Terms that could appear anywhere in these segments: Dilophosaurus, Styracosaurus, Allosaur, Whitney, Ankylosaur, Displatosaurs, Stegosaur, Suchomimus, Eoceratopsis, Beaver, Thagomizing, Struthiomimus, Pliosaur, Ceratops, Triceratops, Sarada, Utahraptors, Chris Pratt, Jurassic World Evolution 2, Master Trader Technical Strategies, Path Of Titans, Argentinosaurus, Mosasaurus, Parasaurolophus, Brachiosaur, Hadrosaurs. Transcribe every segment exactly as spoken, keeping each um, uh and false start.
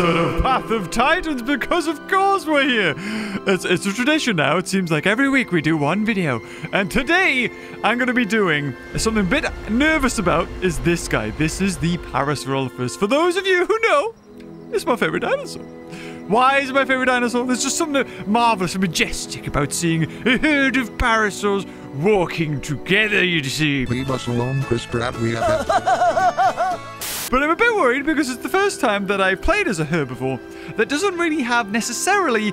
episode of Path of Titans because of course we're here. It's, it's a tradition now. It seems like every week we do one video. And today I'm going to be doing something a bit nervous about is this guy. This is the Parasaurolophus. For those of you who know, it's my favorite dinosaur. Why is it my favorite dinosaur? There's just something marvelous and majestic about seeing a herd of parasaurs walking together, you see. Leave us alone, Chris Pratt. We have it. But I'm a bit worried because it's the first time that I've played as a herbivore that doesn't really have necessarily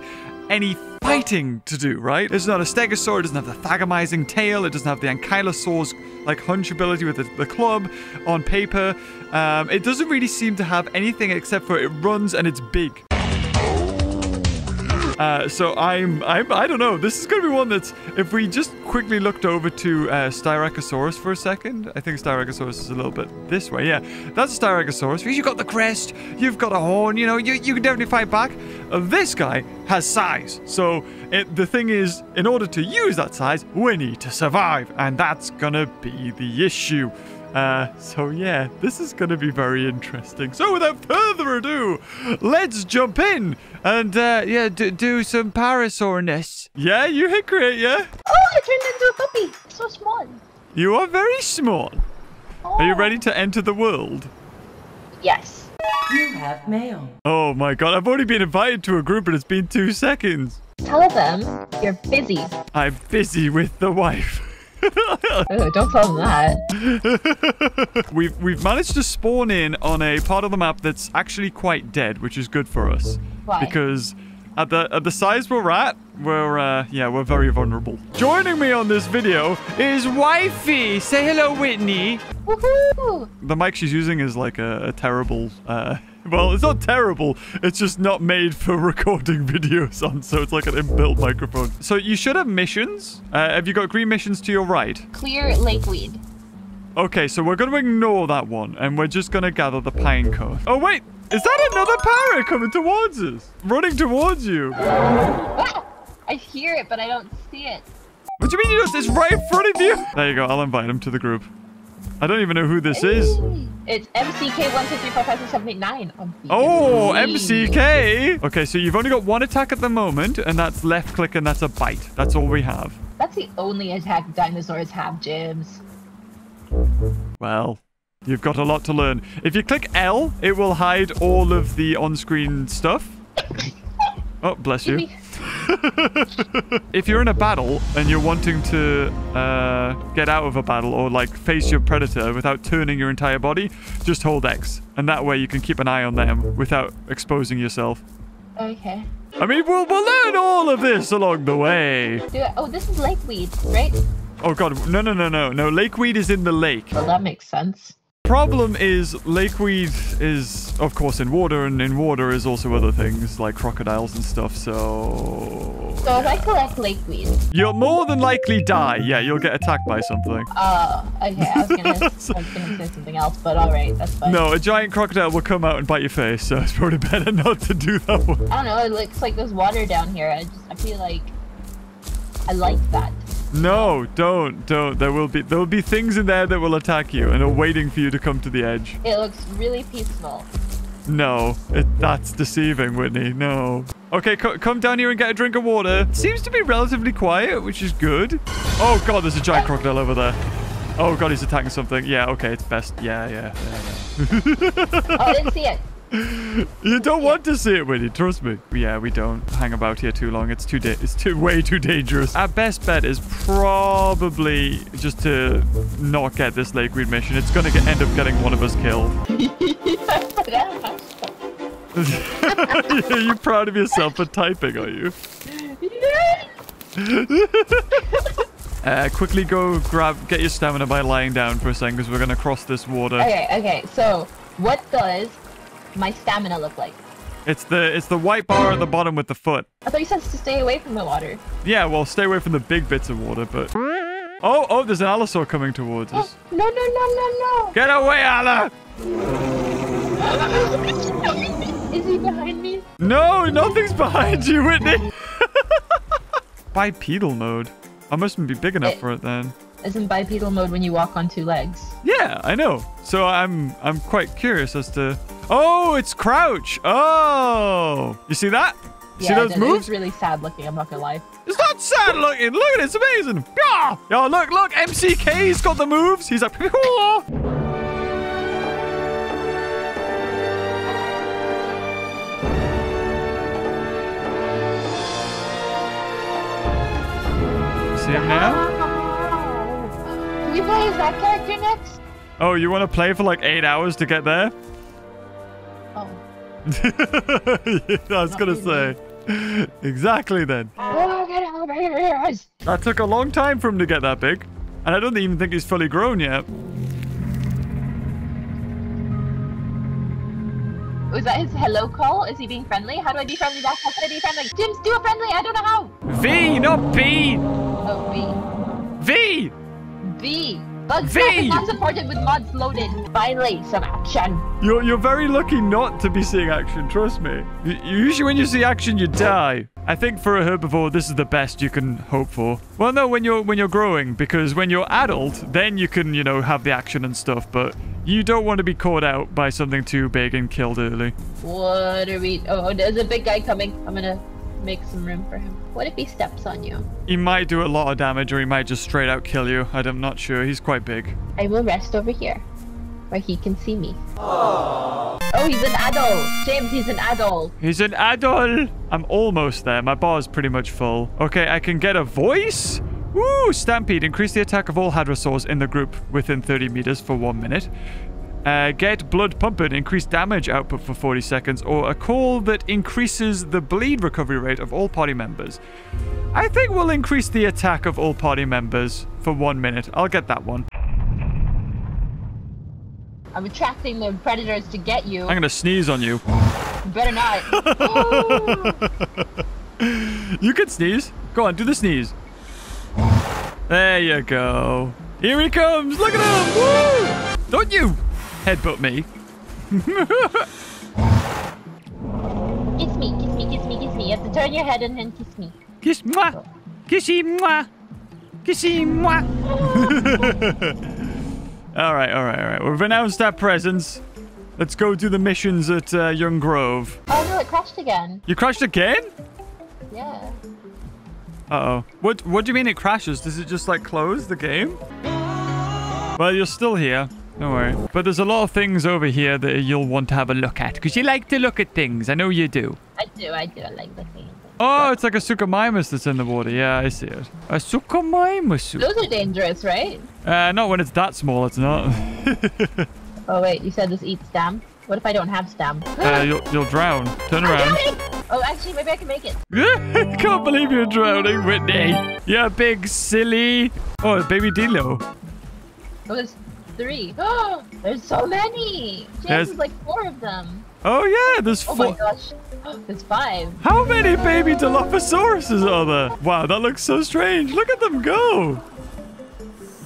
any fighting to do, right? It's not a stegosaur, it doesn't have the Thagomizing tail, it doesn't have the Ankylosaur's like hunch ability with the, the club on paper. Um, it doesn't really seem to have anything except for it runs and it's big. Uh, so I'm, I'm, I don't know, this is going to be one that's, if we just quickly looked over to uh, Styracosaurus for a second, I think Styracosaurus is a little bit this way, yeah, that's Styracosaurus, because you've got the crest, you've got a horn, you know, you, you can definitely fight back. Uh, this guy has size, so it, the thing is, in order to use that size, we need to survive, and that's going to be the issue. Uh, so yeah, this is going to be very interesting. So without further ado, let's jump in and, uh, yeah, d do some parasaurness. Yeah, you hit create, yeah? Oh, I turned into a puppy. I'm so small. You are very small. Oh. Are you ready to enter the world? Yes. You have mail. Oh my god, I've already been invited to a group and it's been two seconds. Tell them you're busy. I'm busy with the wife. Oh, don't tell them that. We've we've managed to spawn in on a part of the map that's actually quite dead, which is good for us. Why? Because at the at the size we're at, we're uh, yeah, we're very vulnerable. Joining me on this video is Wifey. Say hello, Whitney. Woohoo! The mic she's using is like a, a terrible. Uh, Well, it's not terrible. It's just not made for recording videos on, so it's like an inbuilt microphone. So you should have missions. Uh, have you got green missions to your right? Clear lakeweed. Okay, so we're going to ignore that one, and we're just going to gather the pine cone. Oh, wait. Is that another para coming towards us? Running towards you. Ah, I hear it, but I don't see it. What do you mean you don't see it? It's right in front of you. There you go. I'll invite him to the group. I don't even know who this is. It's M C K one two three four five six seven eight nine. Oh, M C K! Okay, so you've only got one attack at the moment, and that's left click, and that's a bite. That's all we have. That's the only attack dinosaurs have, James. Well, you've got a lot to learn. If you click L, it will hide all of the on-screen stuff. Oh, bless you. If you're in a battle and you're wanting to uh, get out of a battle or like face your predator without turning your entire body, just hold X, and that way you can keep an eye on them without exposing yourself. Okay. I mean, we'll, we'll learn all of this along the way. Do it. Oh, this is lakeweed, right? Oh god, no, no, no, no, no. Lakeweed is in the lake. Well, that makes sense. Problem is, lakeweed is, of course, in water, and in water is also other things like crocodiles and stuff, so... So yeah. If I collect lakeweed... You'll more than likely die. Yeah, you'll get attacked by something. Oh, okay. I was gonna, so, I was gonna say something else, but alright, that's fine. No, a giant crocodile will come out and bite your face, so it's probably better not to do that one. I don't know, it looks like there's water down here. I just, I feel like... I like that. No, don't, don't. There will be there will be things in there that will attack you and are waiting for you to come to the edge. It looks really peaceful. No, it, that's deceiving, Whitney. No. Okay, co come down here and get a drink of water. It seems to be relatively quiet, which is good. Oh god, there's a giant crocodile over there. Oh god, he's attacking something. Yeah, okay, it's best. Yeah, yeah, yeah. yeah. Oh, I didn't see it. You don't want to see it, Whitney. Trust me. Yeah, we don't hang about here too long. It's too da it's too way too dangerous. Our best bet is probably just to not get this lakeweed mission. It's gonna get, end up getting one of us killed. Are you proud of yourself for typing? Are you? Uh, quickly go grab, get your stamina by lying down for a second, because we're gonna cross this water. Okay. Okay. So what does my stamina look like? It's the it's the white bar at the bottom with the foot. I thought you said to stay away from the water. Yeah, well, stay away from the big bits of water, but... Oh, oh, there's an Allosaur coming towards us. Oh, no, no, no, no, no. Get away, Alla! Is he behind me? No, nothing's behind you, Whitney. Bipedal mode. I mustn't be big enough it for it then. Is in bipedal mode when you walk on two legs. Yeah, I know. So I'm I'm quite curious as to... Oh, it's crouch. Oh, you see that? You yeah, see those moves? It's really sad looking. I'm not gonna lie. It's not sad looking. Look at it. It's amazing. Yeah. Yo, look, look. M C K's got the moves. He's like. Pew-pew. See him now? Can we play as that character next? Oh, you want to play for like eight hours to get there? Oh. I was going to say. Exactly then. That took a long time for him to get that big. And I don't even think he's fully grown yet. Was that his hello call? Is he being friendly? How do I be friendly back? How can I be friendly? James, do a friendly! I don't know how! V, not B! Oh, V. V. V. Bugs is not supported with mods loaded. Finally, some action. You're you're very lucky not to be seeing action. Trust me. You, usually, when you see action, you die. I think for a herbivore, this is the best you can hope for. Well, no, when you're when you're growing, because when you're adult, then you can you know have the action and stuff. But you don't want to be caught out by something too big and killed early. What are we? Oh, there's a big guy coming. I'm gonna. Make some room for him. What if he steps on you? He might do a lot of damage, or he might just straight out kill you. I'm not sure. He's quite big. I will rest over here, where he can see me. Aww. Oh, he's an adult. James, he's an adult. He's an adult. I'm almost there. My bar is pretty much full. Okay, I can get a voice. Woo! Stampede. Increase the attack of all hadrosaurs in the group within thirty meters for one minute. Uh, get blood pumping, increase damage output for forty seconds, or a call that increases the bleed recovery rate of all party members. I think we'll increase the attack of all party members for one minute. I'll get that one. I'm attracting the predators to get you. I'm gonna sneeze on you. You better not. You can sneeze. Go on, do the sneeze. There you go. Here he comes. Look at him. Woo! Don't you headbutt me. Kiss me, kiss me, kiss me, kiss me. You have to turn your head and then kiss me. Kiss mwah. Kissy mwah. Kissy mwah. all right, all right, all right. We've announced our presence. Let's go do the missions at uh, Young Grove. Oh, no, it crashed again. You crashed again? Yeah. Uh-oh. What, what do you mean it crashes? Does it just, like, close the game? Well, you're still here. Don't worry. But there's a lot of things over here that you'll want to have a look at. Because you like to look at things. I know you do. I do. I do. I like looking at things. Oh, it's like a Suchomimus that's in the water. Yeah, I see it. A Suchomimus. Those are dangerous, right? Uh, not when it's that small. It's not. Oh, wait. You said this eats stam? What if I don't have stam? uh, you'll, you'll drown. Turn around. Oh, actually, maybe I can make it. I can't believe you're drowning, Whitney. Yeah, big silly. Oh, baby Dilo. Oh, there's... Three. Oh, there's so many. James, there's like four of them. Oh yeah, there's four. Oh my gosh, oh, there's five. How many baby Dilophosauruses are there? Wow, that looks so strange. Look at them go.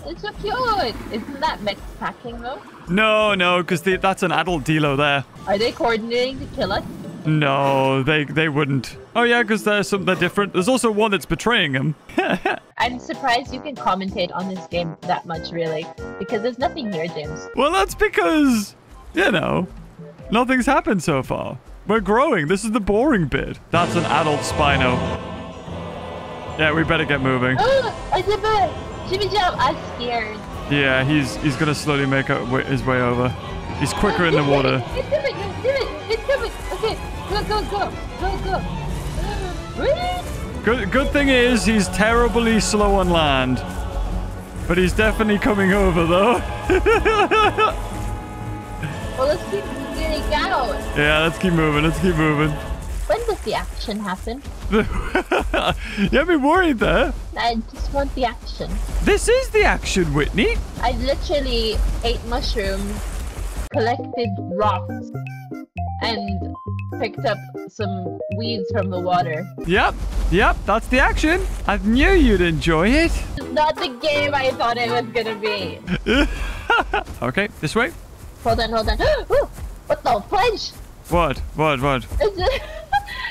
It's so cute. Isn't that mixed packing though? No, no, because that's an adult Dilo there. Are they coordinating to kill us? No, they they wouldn't. Oh yeah, because they're some they're different. There's also one that's betraying him. I'm surprised you can commentate on this game that much, really, because there's nothing here, James. Well, that's because you know nothing's happened so far. We're growing. This is the boring bit. That's an adult Spino. Yeah, we better get moving. Oh, Jimmy Jump, I'm scared. Yeah, he's he's gonna slowly make his way over. He's quicker in the water. It's coming! It's coming! It's coming! Okay, go, go, go, go, go. Good, good thing is he's terribly slow on land, but he's definitely coming over though. Well, let's keep getting out. Yeah, let's keep moving. Let's keep moving. When does the action happen? You have me worried there. I just want the action. This is the action, Whitney. I literally ate mushrooms. Collected rocks and picked up some weeds from the water. Yep, yep, that's the action. I knew you'd enjoy it. It's not the game I thought it was gonna be. Okay, this way. Hold on, hold on. Ooh, what the fudge? What, what, what? It's a,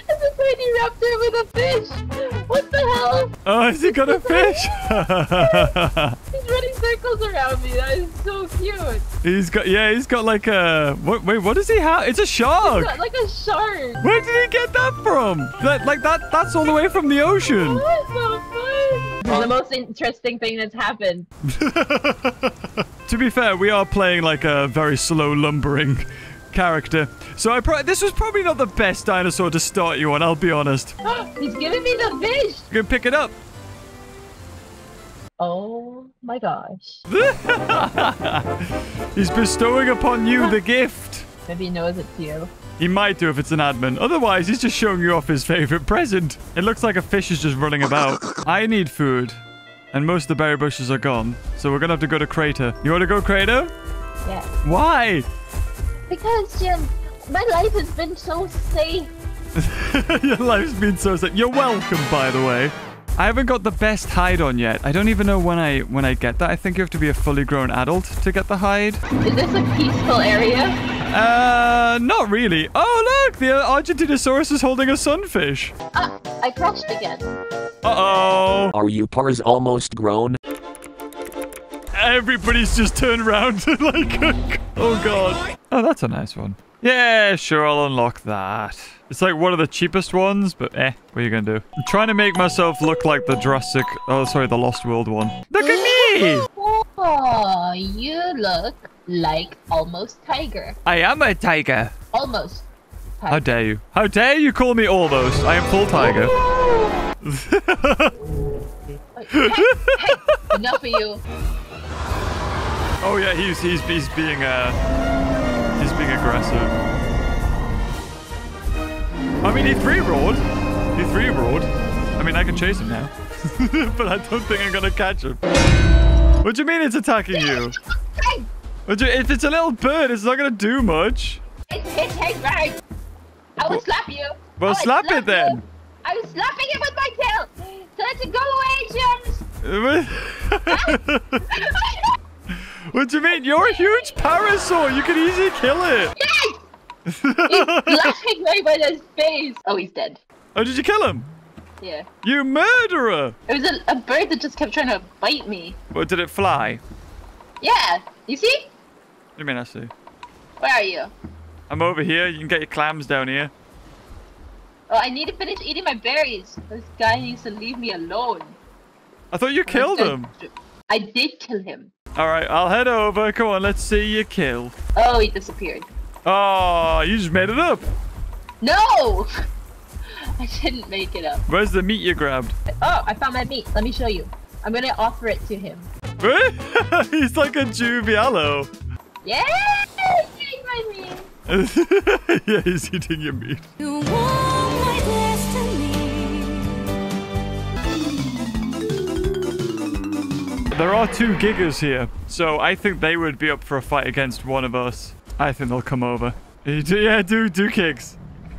it's a tiny raptor with a fish. What the hell? Oh, has he got a fish? He's running circles around me. That is so cute. He's got, yeah, he's got like a, what, wait, what does he have? It's a shark. He's got like a shark. Where did he get that from? That, like that, that's all the way from the ocean. What the fuck? Well, the most interesting thing that's happened. To be fair, we are playing like a very slow lumbering character. So I pro this was probably not the best dinosaur to start you on, I'll be honest. He's giving me the fish. You can pick it up. Oh my gosh. He's bestowing upon you the gift. Maybe he knows it's you. He might do if it's an admin. Otherwise, he's just showing you off his favorite present. It looks like a fish is just running about. I need food. And most of the berry bushes are gone. So we're going to have to go to Crater. You want to go Crater? Yeah. Why? Because um, my life has been so safe. Your life's been so safe. You're welcome, by the way. I haven't got the best hide on yet. I don't even know when I when I get that. I think you have to be a fully grown adult to get the hide. Is this a peaceful area? Uh, not really. Oh, look! The Argentinosaurus is holding a sunfish. Ah, uh, I crashed again. Uh-oh. Are you pars almost grown? Everybody's just turned around like, oh, God. Oh, that's a nice one. Yeah, sure, I'll unlock that. It's like one of the cheapest ones, but eh, what are you gonna do? I'm trying to make myself look like the Jurassic... Oh, sorry, the Lost World one. Look at me! Oh, you look like almost tiger. I am a tiger. Almost tiger. How dare you? How dare you call me almost? I am full tiger. Hey, hey, enough of you. Oh, yeah, he's, he's, he's being... Uh... He's being aggressive. I mean, he three-roared. He three-roared. I mean, I can chase him now. But I don't think I'm going to catch him. What do you mean it's attacking you? What you if it's a little bird, it's not going to do much. It's hitting right. I will slap you. Well, slap, slap it then. You. I'm slapping it with my tail. So let it go away, James. What do you mean? You're a huge parasaur. You can easily kill it. Yes! He's laughing right by his face. Oh, he's dead. Oh, did you kill him? Yeah. You murderer! It was a, a bird that just kept trying to bite me. Well, did it fly? Yeah. You see? What do you mean I see? Where are you? I'm over here. You can get your clams down here. Oh, I need to finish eating my berries. This guy needs to leave me alone. I thought you killed him. I did kill him. All right, I'll head over. Come on, let's see you kill. Oh, he disappeared. Oh, you just made it up. No, I didn't make it up. Where's the meat you grabbed? Oh, I found my meat. Let me show you. I'm going to offer it to him. He's like a juvialo. Yeah, he's eating my meat. Yeah, he's eating your meat. You There are two gigas here, so I think they would be up for a fight against one of us. I think they'll come over. Yeah, do do kicks.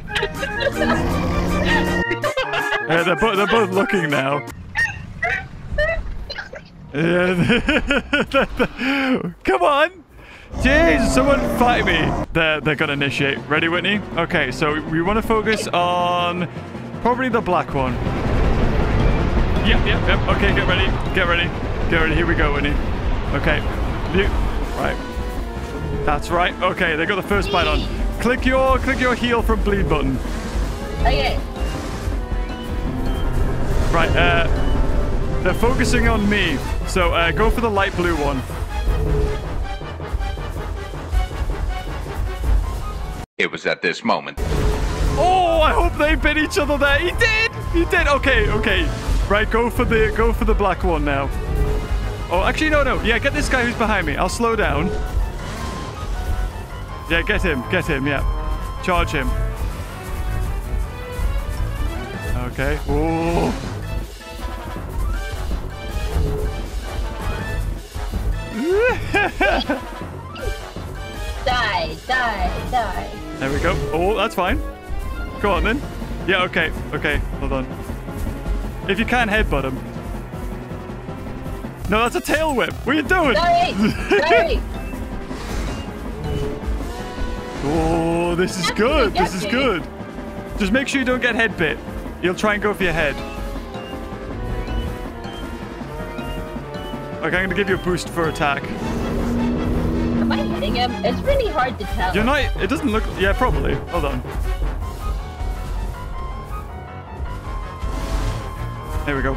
Yeah, they're, bo they're both looking now. Yeah. Come on! Jeez, someone fight me! They're, they're gonna initiate. Ready, Whitney? Okay, so we want to focus on probably the black one. Yep, yep, yep. Okay, get ready. Get ready. Here we go, Winnie. Okay. Right. That's right. Okay, they got the first bite on. Click your click your heel from bleed button. Okay. Right, uh they're focusing on me. So uh go for the light blue one. It was at this moment. Oh, I hope they bit each other there. He did! He did! Okay, okay. Right, go for the go for the black one now. Oh, actually, no, no. Yeah, get this guy who's behind me. I'll slow down. Yeah, get him. Get him, yeah. Charge him. Okay. Ooh. Die, die, die. There we go. Oh, that's fine. Go on, then. Yeah, okay. Okay, hold on. If you can, headbutt him. No, that's a tail whip. What are you doing? Sorry. Sorry. Oh, this is good. This is good. Just make sure you don't get head bit. You'll try and go for your head. Okay, I'm going to give you a boost for attack. Bye. fighting him. It's really hard to tell. You're not, it doesn't look, yeah, probably. Hold on. There we go.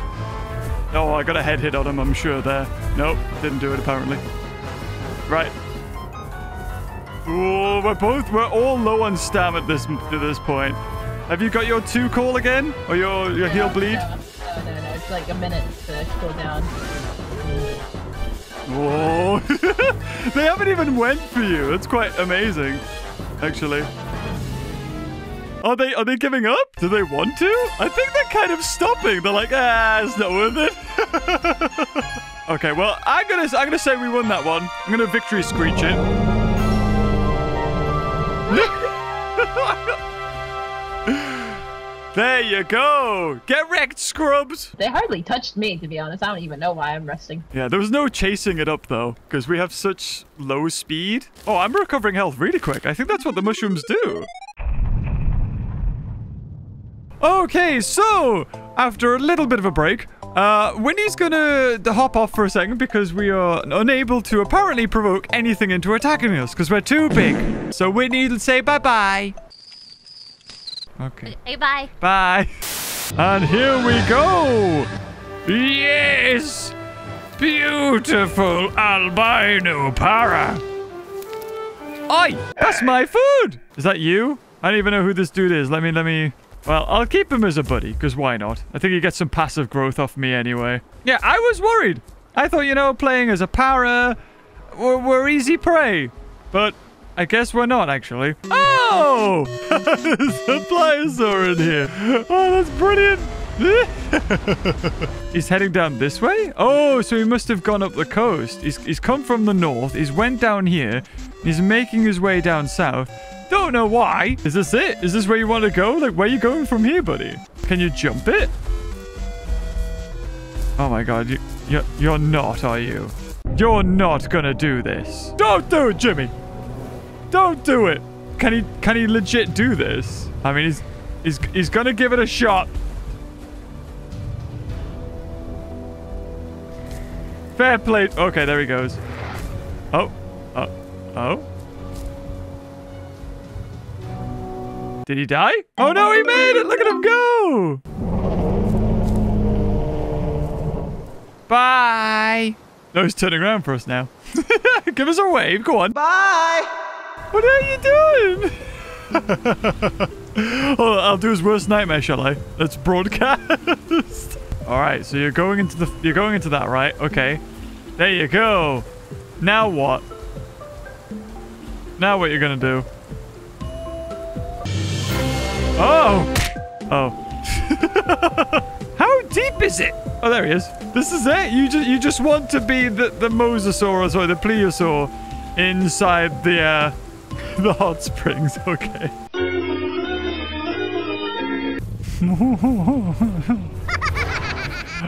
Oh, I got a head hit on him, I'm sure, there. Nope, didn't do it, apparently. Right. Oh, we're both, we're all low on stam at this, at this point. Have you got your two call again? Or your, your no, heal bleed? No, no, no, no, it's like a minute to cool down. Whoa. They haven't even went for you. That's quite amazing, actually. Are they, are they giving up? Do they want to? I think they're kind of stopping. They're like, ah, it's not worth it. Okay, well, I'm gonna, I'm gonna say we won that one. I'm gonna victory screech it. There you go. Get wrecked, scrubs. They hardly touched me, to be honest. I don't even know why I'm resting. Yeah, there was no chasing it up, though, because we have such low speed. Oh, I'm recovering health really quick. I think that's what the mushrooms do. Okay, so after a little bit of a break, uh, Whitney's gonna hop off for a second because we are unable to apparently provoke anything into attacking us because we're too big. So Whitney will say bye-bye. Okay. Hey, bye. Bye. And here we go. Yes! Beautiful albino para. Oi! That's my food! Is that you? I don't even know who this dude is. Let me, let me... Well, I'll keep him as a buddy, because why not? I think he gets some passive growth off me anyway. Yeah, I was worried. I thought, you know, playing as a para, we're, we're easy prey. But I guess we're not, actually. Oh! There's a Pliosaur in here. Oh, that's brilliant. He's heading down this way? Oh, so he must have gone up the coast. He's, he's come from the north. He's went down here. He's making his way down south. Don't know why. Is this it? Is this where you want to go? Like, where are you going from here, buddy? Can you jump it? Oh my god, you, you're, you're not, are you? You're not gonna do this. Don't do it, Jimmy. Don't do it. Can he, can he legit do this? I mean, he's, he's, he's gonna give it a shot. Fair play. Okay, there he goes. Oh, oh, oh. Did he die? Oh no, he made it! Look at him go! Bye! No, he's turning around for us now. Give us a wave, go on. Bye! What are you doing? Oh, I'll do his worst nightmare, shall I? Let's broadcast. Alright, so you're going into the you're going into that, right? Okay. There you go. Now what? Now what you're gonna do? Oh! Oh. How deep is it? Oh, there he is. This is it. You just you just want to be the, the Mosasaurus or the Pliosaur inside the, uh, the hot springs. Okay.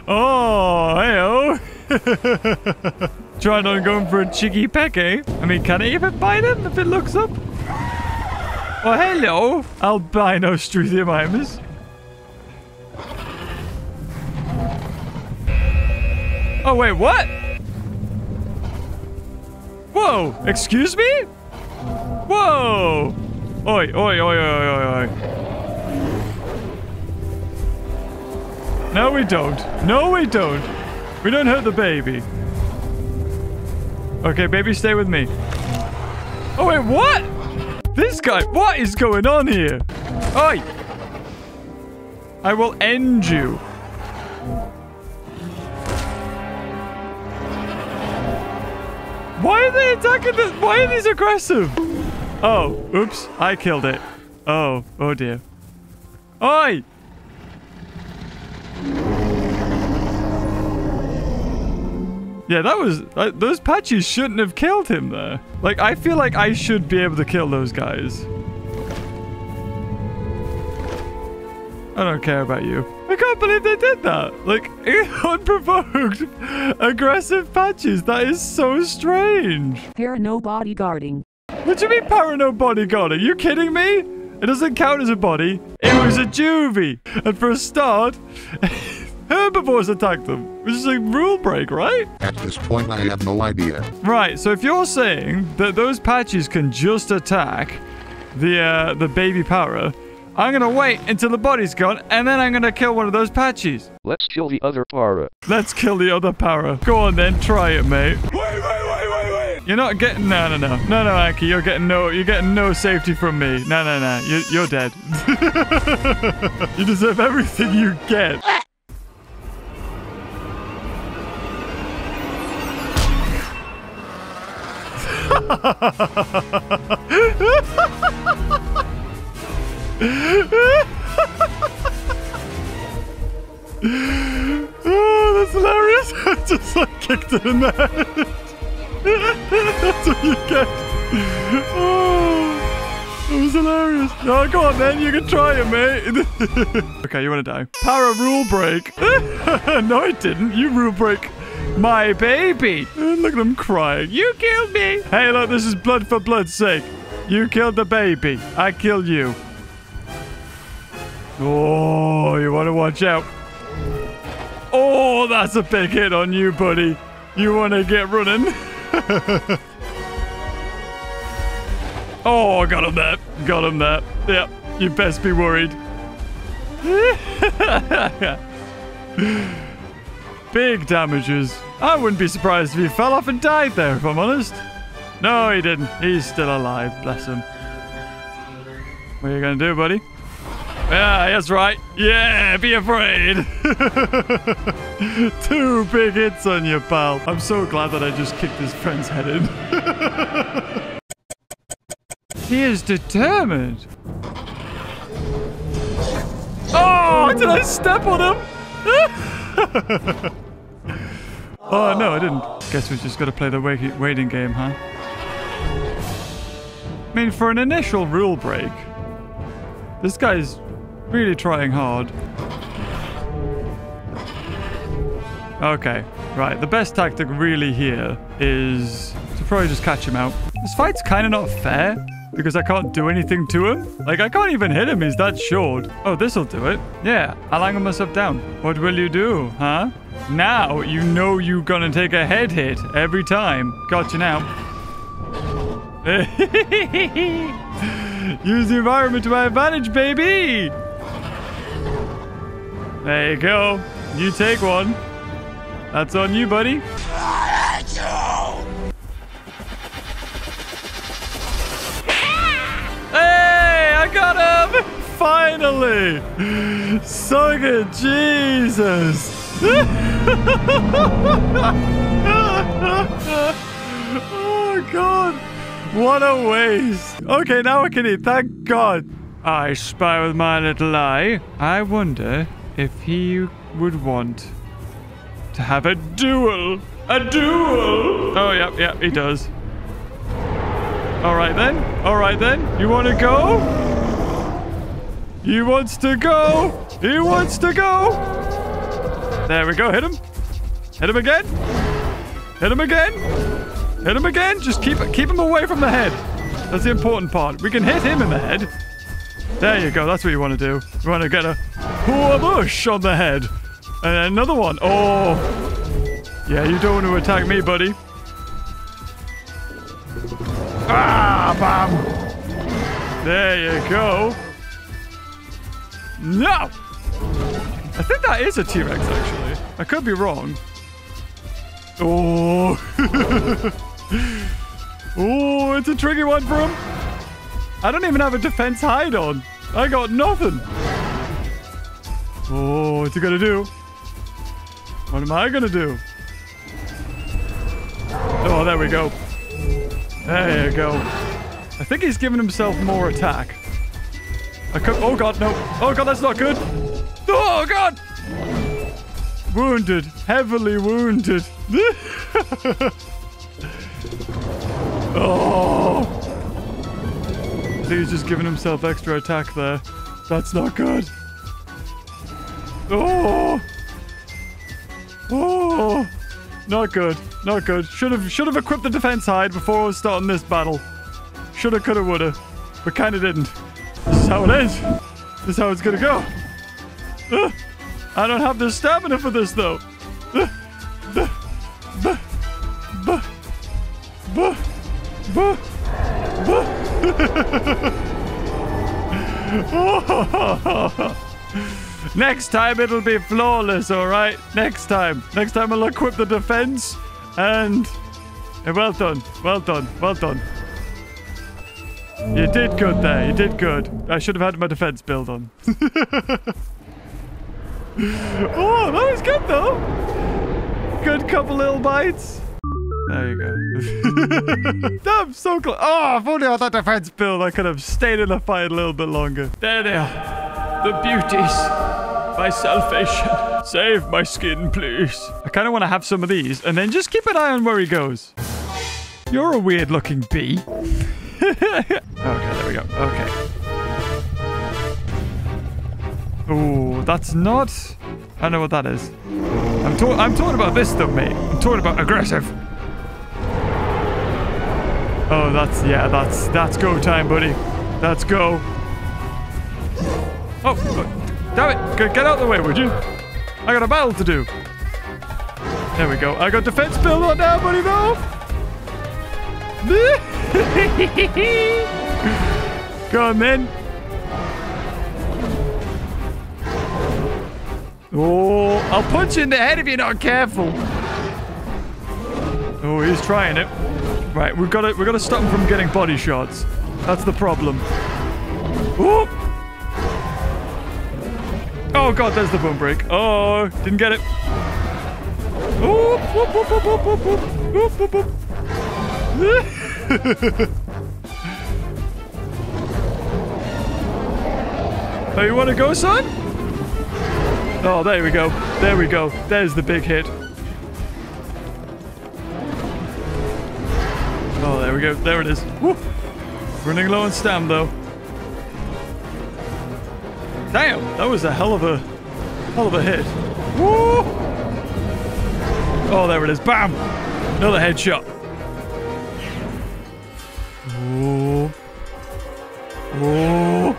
Oh, hey-oh. Trying on going for a cheeky peck, eh? I mean, can I even bite him if it looks up? Oh, hello, albino Struthiomimus. Oh, wait, what? Whoa, excuse me? Whoa. Oi, oi, oi, oi, oi, oi. No, we don't. No, we don't. We don't hurt the baby. Okay, baby, stay with me. Oh, wait, what? This guy, what is going on here? Oi! I will end you. Why are they attacking this? Why are these aggressive? Oh, oops, I killed it. Oh, oh dear. Oi! Yeah, that was... Uh, those patches shouldn't have killed him there. Like, I feel like I should be able to kill those guys. I don't care about you. I can't believe they did that. Like, unprovoked, aggressive patches. That is so strange. Parano bodyguarding. What do you mean parano bodyguarding? Are you kidding me? It doesn't count as a body. It was a juvie. And for a start, herbivores attacked them. Which is a rule break, right? At this point, I have no idea. Right, so if you're saying that those patches can just attack the, uh, the baby para, I'm gonna wait until the body's gone, and then I'm gonna kill one of those patches. Let's kill the other para. Let's kill the other para. Go on then, try it, mate. Wait, wait, wait, wait, wait! You're not getting... No, no, no. No, no, Anky, you're getting no... You're getting no safety from me. No, no, no. You're, you're dead. You deserve everything you get. Oh, that's hilarious. I just like kicked it in the head. That's what you get. Oh, it was hilarious. Oh, go on then, you can try it, mate. Okay, you want to die. Para rule break. No, I didn't. You rule break my baby. And look at him crying. You killed me. Hey, look, this is blood for blood's sake. You killed the baby. I killed you. Oh, you want to watch out. Oh, that's a big hit on you, buddy. You want to get running. Oh, got him there. Got him there. Yep, you best be worried. Big damages. I wouldn't be surprised if he fell off and died there, if I'm honest. No, he didn't. He's still alive. Bless him. What are you going to do, buddy? Yeah, that's right. Yeah, be afraid. Two big hits on you, pal. I'm so glad that I just kicked his friend's head in. He is determined. Oh, did I step on him? Oh, no, I didn't. Guess we've just got to play the wait waiting game, huh? I mean, for an initial rule break, this guy's... really trying hard. Okay, right. The best tactic really here is to probably just catch him out. This fight's kind of not fair because I can't do anything to him. Like, I can't even hit him. He's that short. Oh, this'll do it. Yeah, I'll angle myself down. What will you do, huh? Now you know you're gonna take a head hit every time. Gotcha now. Use the environment to my advantage, baby! There you go. You take one. That's on you, buddy. Hey, I got him! Finally! Suck it, Jesus! Oh, God. What a waste. Okay, now I can eat. Thank God. I spy with my little eye. I wonder... if he would want to have a duel. A duel! Oh, yeah, yeah, he does. All right, then. All right, then. You want to go? He wants to go. He wants to go. There we go. Hit him. Hit him again. Hit him again. Hit him again. Just keep, keep him away from the head. That's the important part. We can hit him in the head. There you go. That's what you want to do. You want to get a... oh, a bush on the head. And another one. Oh. Yeah, you don't want to attack me, buddy. Ah, bam. There you go. No. I think that is a T-Rex, actually. I could be wrong. Oh. Oh, it's a tricky one for him. I don't even have a defense hide on. I got nothing. Oh, what's he gonna do? What am I gonna do? Oh, there we go. There you go. I think he's giving himself more attack. I could, oh, God, no. Oh, God, that's not good. Oh, God! Wounded. Heavily wounded. Oh! I think he's just giving himself extra attack there. That's not good. Oh, oh, not good, not good. Should have, should have equipped the defense hide before I was starting this battle. Should have, could have, would have, but kind of didn't. This is how it is. This is how it's gonna go. Uh, I don't have the stamina for this though. buh, buh, buh, buh, buh, buh, buh. Next time it'll be flawless, all right? Next time. Next time I'll equip the defense and... Well done. Well done. Well done. You did good there. You did good. I should have had my defense build on. Oh, that was good, though. Good couple little bites. There you go. Damn, so close. Oh, if only I had that defense build, I could have stayed in the fight a little bit longer. There they are. The beauties. My salvation. Save my skin, please. I kind of want to have some of these and then just keep an eye on where he goes. You're a weird-looking bee. Okay, there we go. Okay. Oh, that's not... I don't know what that is. I'm, ta I'm talking about this, though, mate. I'm talking about aggressive. Oh, that's... Yeah, that's... That's go time, buddy. That's go. Oh, oh, damn it. Get out of the way, would you? I got a battle to do. There we go. I got defense build on now, buddy, though. Go on, then. Oh, I'll punch you in the head if you're not careful. Oh, he's trying it. Right, we've got to, we've got to stop him from getting body shots. That's the problem. Oh! Oh, God, there's the boom break. Oh, didn't get it. Oh! Whoop, whoop, whoop, whoop, whoop, whoop, whoop, whoop. Oh, you want to go, son? Oh, there we go. There we go. There's the big hit. Oh, there we go. There it is. Woo. Running low on stam, though. Damn, that was a hell of a hell of a hit. Woo. Oh, there it is. Bam! Another headshot. Oh. Oh.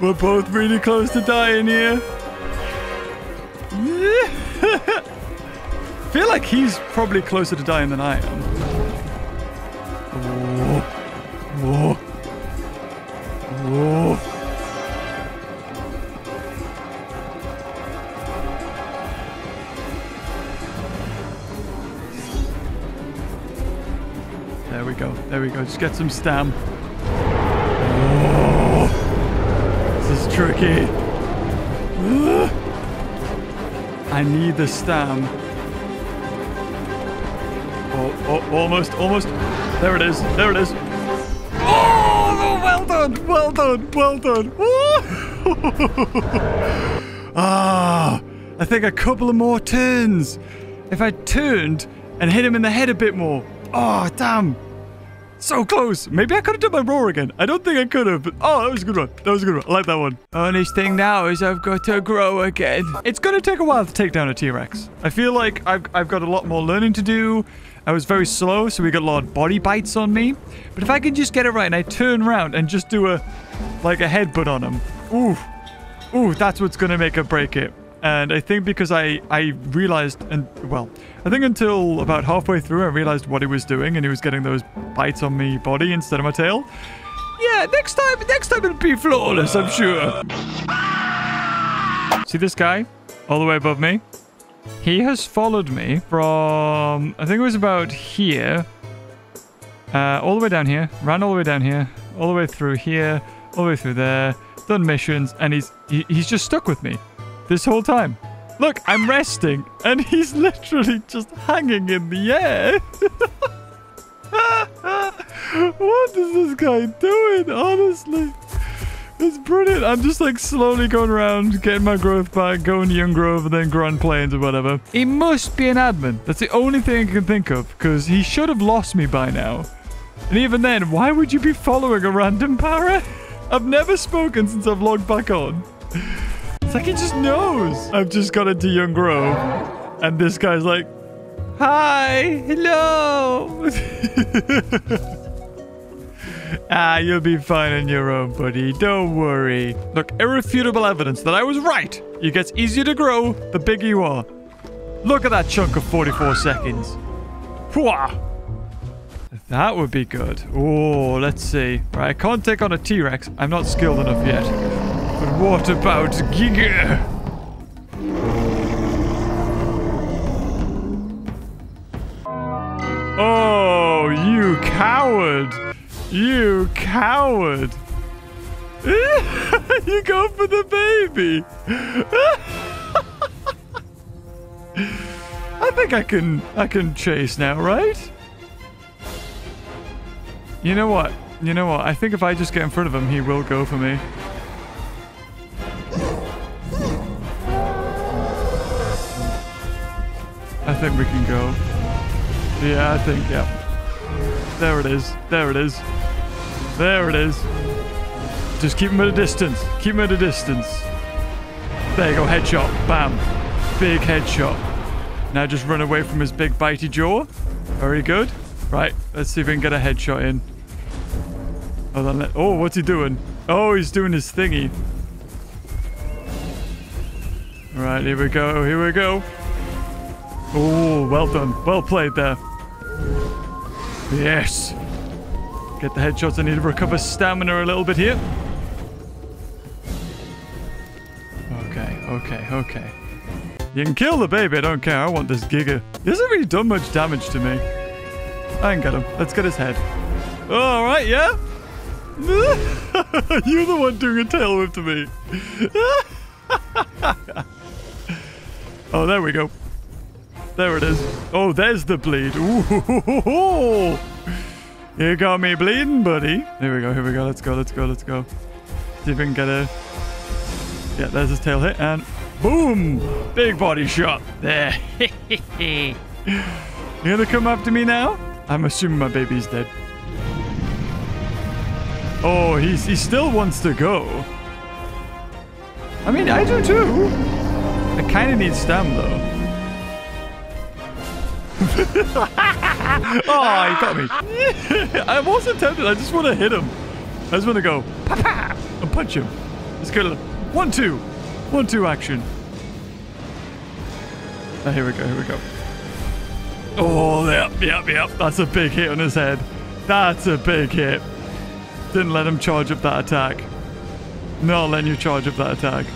We're both really close to dying here. I feel like he's probably closer to dying than I am. Oh. Oh. Oh. There we go. There we go. Just get some stam. Oh. This is tricky. Oh. I need the stam. Oh, oh, almost, almost. There it is, there it is. Oh, well done, well done, well done. Ah, I think a couple of more turns. If I turned and hit him in the head a bit more. Oh, damn. So close. Maybe I could have done my roar again. I don't think I could have, but oh, that was a good one. That was a good one. I like that one. Only thing now is I've got to grow again. It's going to take a while to take down a T-Rex. I feel like I've, I've got a lot more learning to do. I was very slow, so we got a lot of body bites on me. But if I can just get it right and I turn around and just do a, like a headbutt on him. Ooh. Ooh, that's what's going to make or break it. And I think because I, I realized, and well, I think until about halfway through, I realized what he was doing and he was getting those bites on me body instead of my tail. Yeah, next time, next time it'll be flawless, I'm sure. See this guy all the way above me? He has followed me from, I think it was about here, uh, all the way down here, ran all the way down here, all the way through here, all the way through there, done missions, and he's he, he's just stuck with me. This whole time. Look, I'm resting, and he's literally just hanging in the air. What is this guy doing? Honestly, it's brilliant. I'm just like slowly going around, getting my growth back, going to Young Grove, and then Grand Plains or whatever. He must be an admin. That's the only thing I can think of, because he should have lost me by now. And even then, why would you be following a random para? I've never spoken since I've logged back on. Like he just knows. I've just got into Young Grove, and this guy's like, "Hi, hello." Ah, you'll be fine on your own, buddy. Don't worry. Look, irrefutable evidence that I was right. It gets easier to grow the bigger you are. Look at that chunk of forty-four seconds. Pwah! That would be good. Oh, let's see. Right, I can't take on a T-Rex. I'm not skilled enough yet. But what about Giga? Oh, you coward! You coward! You go for the baby! I think I can I can chase now, right? You know what? You know what? I think if I just get in front of him, he will go for me. I think we can go. Yeah, I think, yeah. There it is. There it is. There it is. Just keep him at a distance. Keep him at a distance. There you go. Headshot. Bam. Big headshot. Now just run away from his big bitey jaw. Very good. Right, let's see if we can get a headshot in. Hold on, let, oh, what's he doing? Oh, he's doing his thingy. Right, here we go, here we go. Oh, well done. Well played there. Yes. Get the headshots. I need to recover stamina a little bit here. Okay, okay, okay. You can kill the baby, I don't care. I want this Giga. He hasn't really done much damage to me. I can get him. Let's get his head. All right, yeah? You're the one doing a tail whip to me. Oh, there we go. There it is. Oh, there's the bleed. Ooh. You got me bleeding, buddy. Here we go, here we go. Let's go, let's go, let's go. See if we can get a... Yeah, there's his tail hit, and boom! Big body shot. There. You gonna come after me now? I'm assuming my baby's dead. Oh, he's, he still wants to go. I mean, I do too. I kind of need stamina though. Oh, he got me. I wasn't tempted. I just want to hit him. I just want to go pa-pa, and punch him. Let's go. One, two. One, two action. Oh, here we go. Here we go. Oh, yep, yep, yep. That's a big hit on his head. That's a big hit. Didn't let him charge up that attack. No, letting you charge up that attack.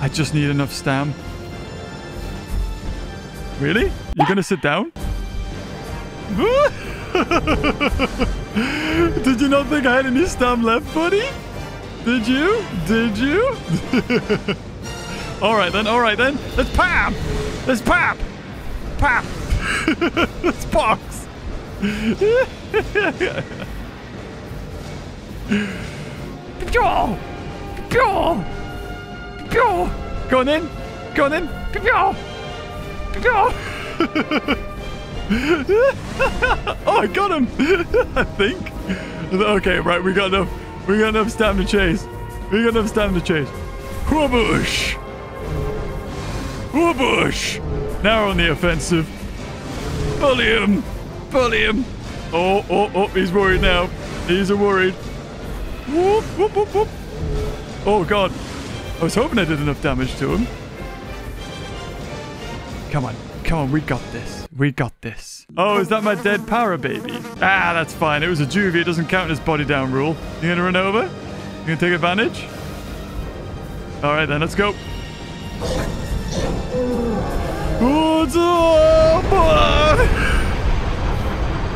I just need enough stam. Really? You're gonna sit down? Did you not think I had any stam left, buddy? Did you? Did you? Alright then, alright then. Let's pop! Let's pop! Pop! Let's box! Going in! Going in! Go! Oh, I got him! I think. Okay, right, we got enough. We got enough stamina to chase. We got enough stamina to chase. Whoobush! Whoobush! Now we're on the offensive. Bully him! Bully him! Oh, oh, oh, he's worried now. He's worried. Whoop, whoop, whoop, whoop. Oh, God. I was hoping I did enough damage to him. Come on, come on, we got this. We got this. Oh, is that my dead para baby? Ah, that's fine. It was a juvie. It doesn't count as body down rule. You gonna run over? You gonna take advantage? All right, then, let's go.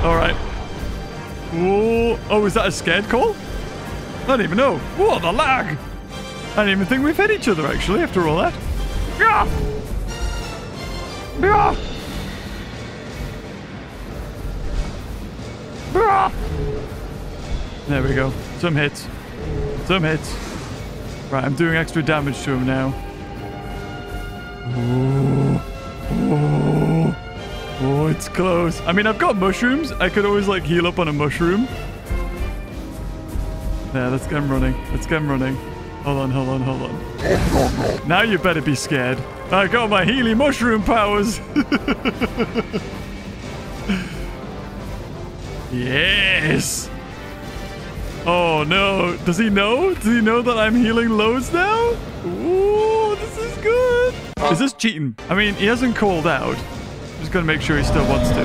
All right. Ooh. Oh, is that a scared call? I don't even know. What the lag. I don't even think we've hit each other, actually, after all that. Yeah. There we go. Some hits. Some hits. Right, I'm doing extra damage to him now. Ooh. Ooh. Oh, it's close. I mean, I've got mushrooms. I could always, like, heal up on a mushroom. Yeah, let's get him running. Let's get him running. Hold on, hold on, hold on. Now you better be scared. I got my Healy mushroom powers. Yes. Oh, no. Does he know? Does he know that I'm healing loads now? Ooh, this is good. Is this cheating? I mean, he hasn't called out. I'm just going to make sure he still wants to.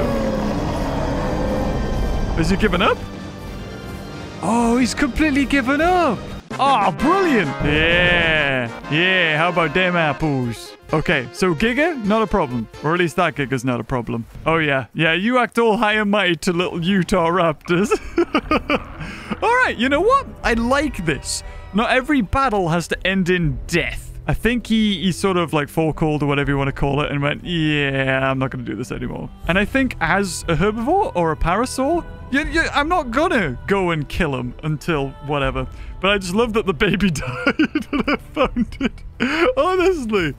Has he given up? Oh, he's completely given up. Oh, brilliant. Yeah. Yeah, how about them apples? Okay, so Giga, not a problem. Or at least that Giga's not a problem. Oh, yeah. Yeah, you act all high and mighty to little Utahraptors. All right, you know what? I like this. Not every battle has to end in death. I think he, he sort of like forecalled or whatever you want to call it and went, yeah, I'm not going to do this anymore. And I think as a herbivore or a parasaur, you, you, I'm not going to go and kill him until whatever. But I just love that the baby died and I found it. Honestly.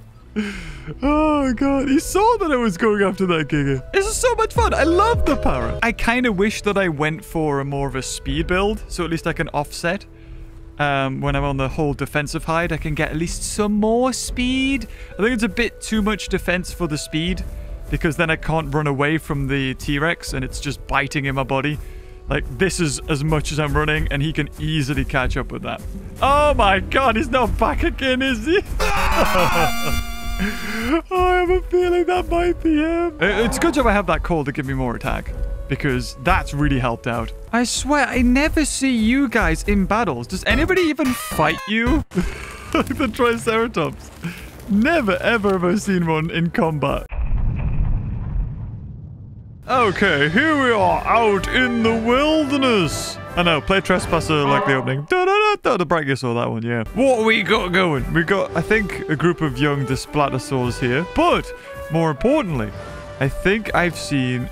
Oh, God. He saw that I was going after that Giga. This is so much fun. I love the para. I kind of wish that I went for a more of a speed build, so at least I can offset. Um, when I'm on the whole defensive hide, I can get at least some more speed. I think it's a bit too much defense for the speed, because then I can't run away from the T-Rex and it's just biting in my body. Like, this is as much as I'm running, and he can easily catch up with that. Oh, my God. He's not back again, is he? Oh, I have a feeling that might be him. It's a good job I have that call to give me more attack, because that's really helped out. I swear, I never see you guys in battles. Does anybody even fight you? Like the Triceratops. Never, ever have I seen one in combat. Okay, here we are out in the wilderness. I know, play Trespasser like the opening. Da, da, da, da, the Brachiosaur, that one, yeah. What we got going? We got, I think, a group of young Displatosaurs here. But more importantly, I think I've seen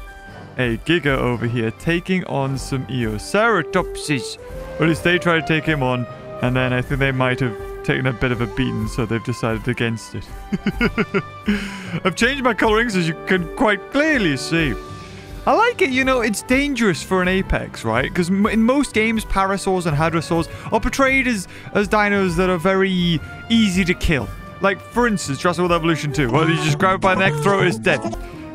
a Giga over here taking on some Eoceratopsis. Or at least they tried to take him on, and then I think they might have taken a bit of a beating, so they've decided against it. I've changed my colorings, as you can quite clearly see. I like it, you know, it's dangerous for an apex, right? Because in most games, parasaurs and hadrosaurs are portrayed as, as dinos that are very easy to kill. Like, for instance, Jurassic World Evolution two, where you just grab it by the neck, throw it, it's dead.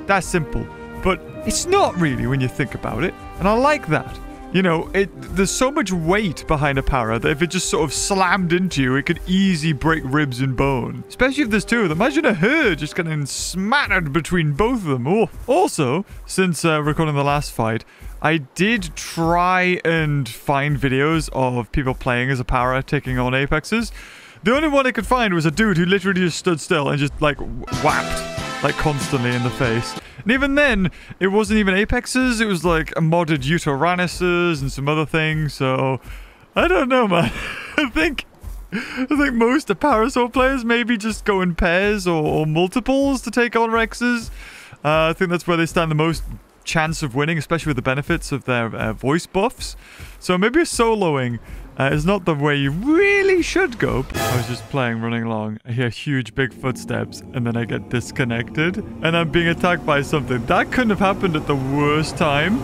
That's simple. But it's not really when you think about it. And I like that. You know, it, there's so much weight behind a para that if it just sort of slammed into you, it could easily break ribs and bone. Especially if there's two of them. Imagine a herd just getting smattered between both of them. Oh. Also, since uh, recording the last fight, I did try and find videos of people playing as a para taking on apexes. The only one I could find was a dude who literally just stood still and just, like, whapped, like, constantly in the face. And even then, it wasn't even apexes. It was like a modded Utahraptors and some other things. So, I don't know, man. I think I think most of Parasaur players maybe just go in pairs or, or multiples to take on Rexes. Uh, I think that's where they stand the most chance of winning, especially with the benefits of their uh, voice buffs. So maybe soloing uh, is not the way you really should go. I was just playing running along. I hear huge big footsteps and then I get disconnected and I'm being attacked by something. That couldn't have happened at the worst time.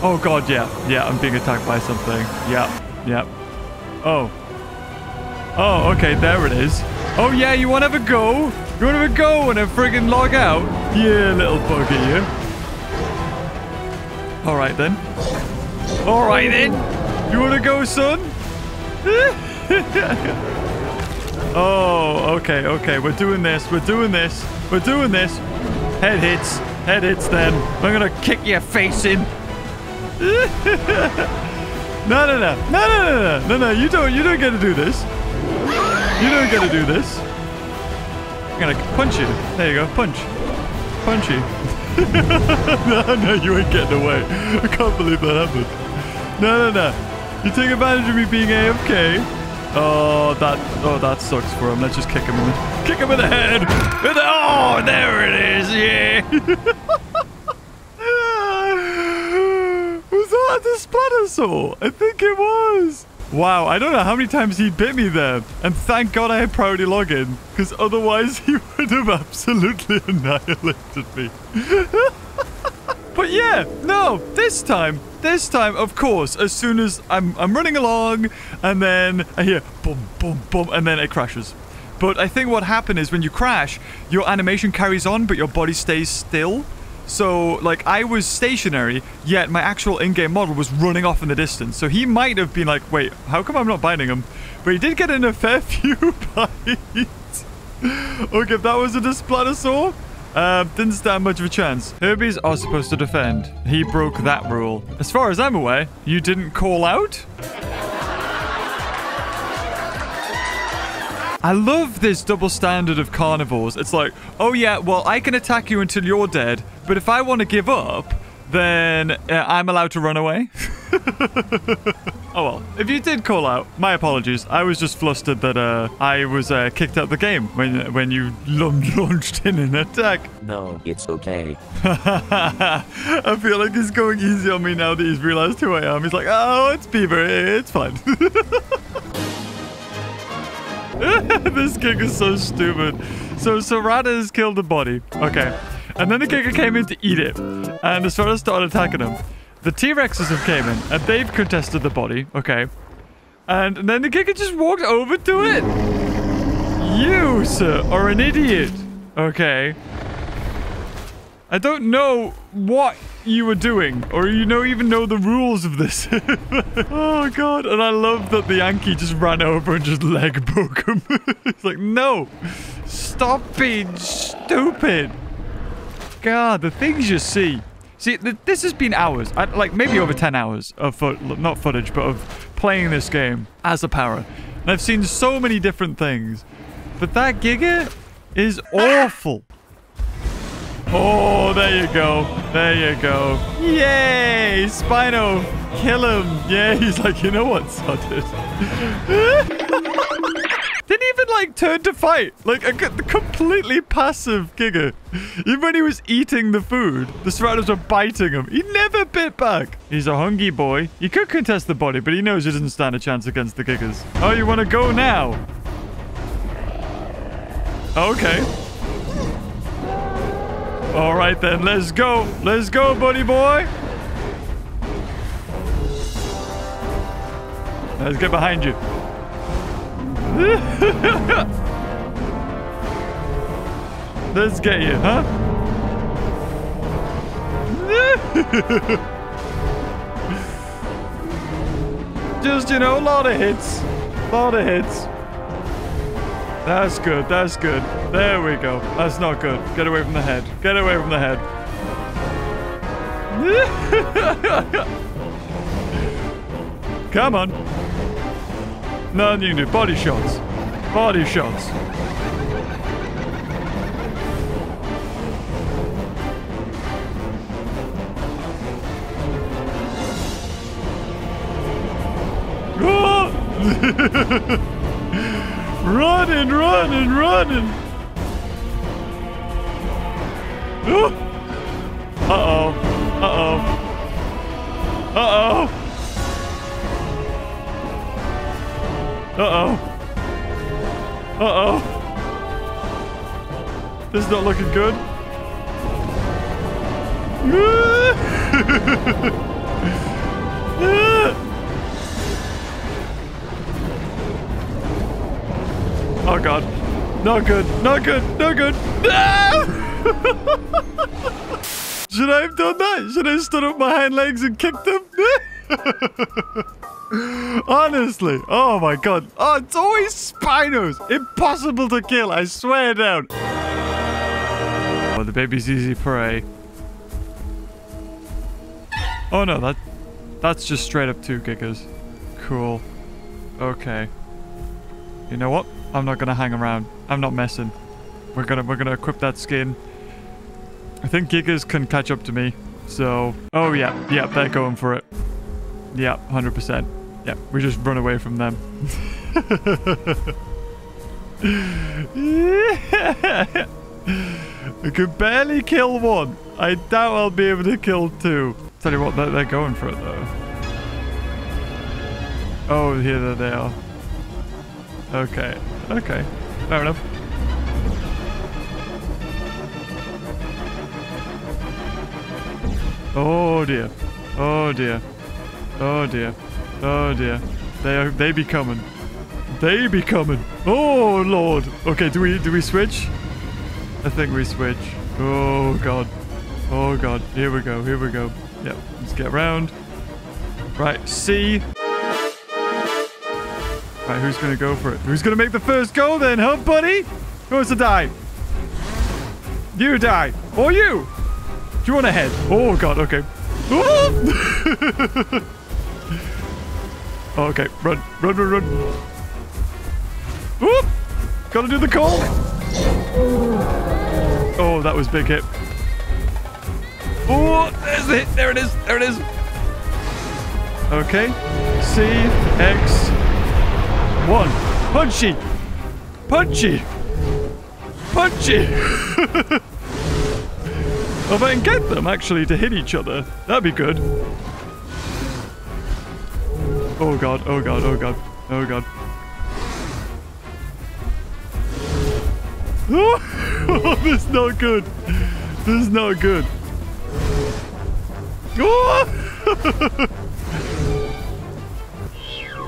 Oh God, yeah. Yeah, I'm being attacked by something. Yeah, yeah. Oh. Oh, okay, there it is. Oh yeah, you wanna have a go? You wanna have a go and then friggin' log out? Yeah, little bugger, you. All right, then. All right, then. You want to go, son? Oh, okay, okay. We're doing this. We're doing this. We're doing this. Head hits. Head hits, then. I'm going to kick your face in. No, no, no. No, no, no, no. No, no, you don't, you don't get to do this. You don't get to do this. I'm going to punch you. There you go. Punch. Punch you. No, no, you ain't getting away. I can't believe that happened. No, no, no. You take advantage of me being A F K. Oh, that oh, that sucks for him. Let's just kick him in the, kick him in the head. In the, oh, there it is. Yeah. Was that a Displatosaur? I think it was. Wow, I don't know how many times he bit me there. And thank God I had priority login, because otherwise he would have absolutely annihilated me. But yeah, no, this time, this time, of course, as soon as I'm, I'm running along and then I hear boom, boom, boom, and then it crashes. But I think what happened is when you crash, your animation carries on, but your body stays still. So, like, I was stationary, yet my actual in-game model was running off in the distance. So he might have been like, wait, how come I'm not biting him? But he did get in a fair few bites. Okay, if that was a Displatosaur, uh, didn't stand much of a chance. Herbies are supposed to defend. He broke that rule. As far as I'm aware, you didn't call out? I love this double standard of carnivores. It's like, oh yeah, well, I can attack you until you're dead, but if I want to give up, then uh, I'm allowed to run away. Oh well, if you did call out, my apologies. I was just flustered that uh, I was uh, kicked out the game when when you launched in an attack. No, it's okay. I feel like he's going easy on me now that he's realized who I am. He's like, oh, it's Beaver, it's fine. This kick is so stupid. So Sarada has killed the body. Okay. And then the kicker came in to eat it. And the Sarada started attacking him. The T-Rexes have came in. And they've contested the body. Okay. And then the kicker just walked over to it. You, sir, are an idiot. Okay. I don't know what you were doing, or you don't even know the rules of this. Oh, God. And I love that the Anky just ran over and just leg broke him. It's like, no, stop being stupid. God, the things you see. See, th this has been hours, I, like maybe over ten hours of, fo not footage, but of playing this game as a para. And I've seen so many different things. But that Giga is awful. Oh, there you go. There you go. Yay! Spino, kill him. Yeah, he's like, you know what, son? Didn't even, like, turn to fight. Like, a completely passive Giga. Even when he was eating the food, the Ceratops were biting him. He never bit back. He's a hungry boy. He could contest the body, but he knows he doesn't stand a chance against the Gigas. Oh, you want to go now? Okay. All right, then. Let's go. Let's go, buddy boy. Let's get behind you. Let's get you, huh? Just, you know, a lot of hits. A lot of hits. That's good, that's good. There we go. That's not good. Get away from the head. Get away from the head. Come on. Nothing you can do. Body shots. Body shots. Oh! Running, running, running. Uh-oh. Uh-oh. Uh-oh. Uh-oh. Uh-oh. This is not looking good. Oh, God. Not good. Not good. Not good. No! Should I have done that? Should I have stood up my hind legs and kicked them? Honestly. Oh, my God. Oh, it's always Spinos. Impossible to kill. I swear down. Oh, the baby's easy prey. Oh, no. that That's just straight up two kickers. Cool. Okay. You know what? I'm not gonna hang around. I'm not messing. We're gonna we're gonna equip that skin. I think Gigas can catch up to me. So oh yeah, yeah, they're going for it. Yeah, one hundred percent. Yeah, we just run away from them. Yeah. I could barely kill one. I doubt I'll be able to kill two. Tell you what, they're, they're going for it though. Oh, here they are. Okay. Okay. Fair enough. Oh dear. Oh dear. Oh dear. Oh dear. They are, they be coming. They be coming. Oh Lord. Okay, do we do we switch? I think we switch. Oh God. Oh God. Here we go. Here we go. Yep. Let's get round. Right. See. Right, who's going to go for it? Who's going to make the first goal then, huh, buddy? goes to die. You die. Or you. Do you want a head? Oh, God. Okay. Okay. Run. Run, run, run. Whoop. Gotta do the call. Oh, that was a big hit. Oh, there's the hit. There it is. There it is. Okay. C X one. Punchy. Punchy. Punchy. If I can get them, actually, to hit each other, that'd be good. Oh, God. Oh, God. Oh, God. Oh, God. Oh, this is not good. This is not good. Oh!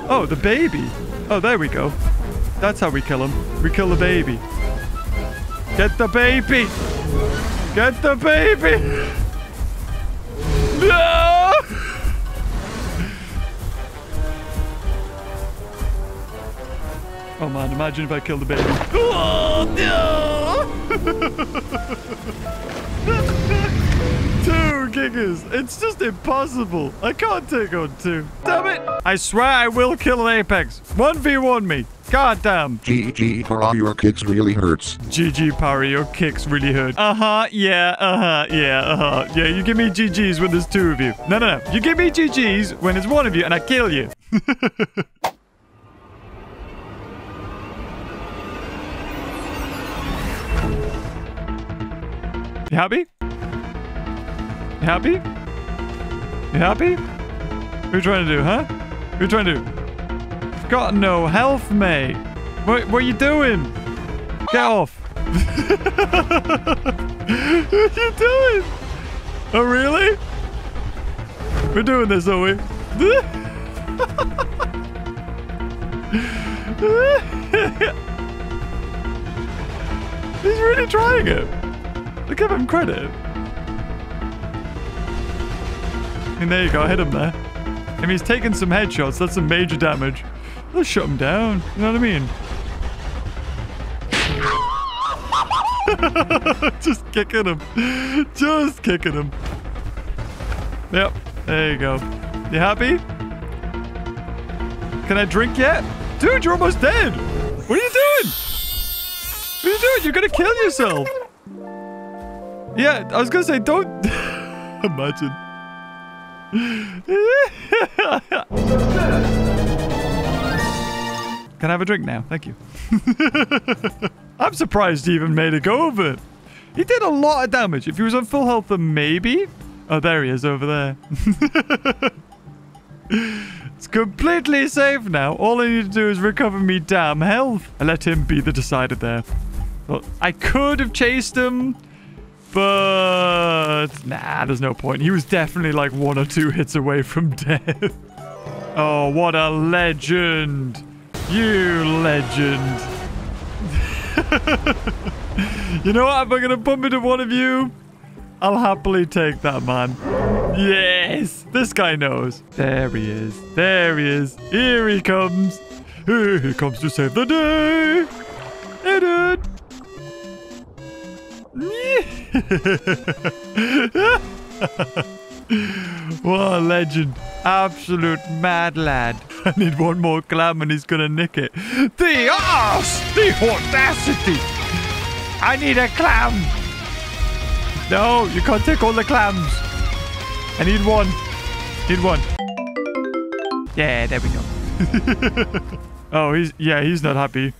Oh, the baby. Oh, there we go. That's how we kill him. We kill the baby. Get the baby! Get the baby! No! Oh man, imagine if I killed the baby. Oh no! Two giggers! It's just impossible. I can't take on two. Damn it! I swear I will kill an apex. one v one me. God damn. G G para, your kicks really hurts. G G para, your kicks really hurt. Uh-huh, yeah, uh-huh, yeah, uh-huh. Yeah, you give me G Gs when there's two of you. No, no, no. You give me G Gs when there's one of you and I kill you. You happy? You happy? You happy? What are you trying to do, huh? What are you trying to do? Got no health, mate. What, what are you doing? Get off. What are you doing? Oh, really? We're doing this, are we? He's really trying it. Give him credit. And there you go. I hit him there. And he's taking some headshots. That's some major damage. They'll shut him down. You know what I mean? Just kicking him. Just kicking him. Yep. There you go. You happy? Can I drink yet? Dude, you're almost dead. What are you doing? What are you doing? You're going to kill yourself. Yeah, I was going to say, don't... Imagine. Can I have a drink now? Thank you. I'm surprised he even made a go of it. He did a lot of damage. If he was on full health, then maybe... Oh, there he is over there. It's completely safe now. All I need to do is recover me damn health. I let him be the decider there. Well, I could have chased him, but... Nah, there's no point. He was definitely like one or two hits away from death. Oh, what a legend. You legend. You know what? If I'm going to bump into one of you, I'll happily take that, man. Yes. This guy knows. There he is. There he is. Here he comes. Here he comes to save the day. Hit it. What a legend. Absolute mad lad. I need one more clam and he's going to nick it. The arse! The audacity! I need a clam! No, you can't take all the clams. I need one. Need one. Yeah, there we go. Oh, he's... Yeah, he's not happy.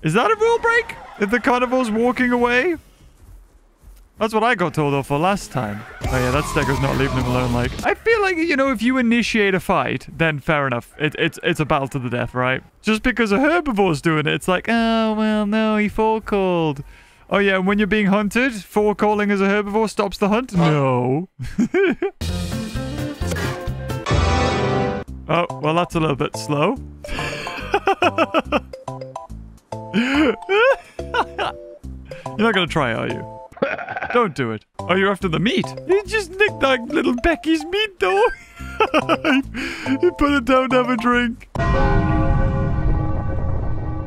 Is that a rule break? If the carnivore's walking away? That's what I got told off for last time. Oh, yeah, that Stego's not leaving him alone, like. I feel like, you know, if you initiate a fight, then fair enough. It, it's it's a battle to the death, right? Just because a herbivore's doing it, it's like, oh, well, no, he forecalled. Oh, yeah, and when you're being hunted, forecalling as a herbivore stops the hunt? No. Oh, well, that's a little bit slow. You're not going to try, are you? Don't do it. Oh, you're after the meat. He just nicked that little Becky's meat, though. He put it down to have a drink.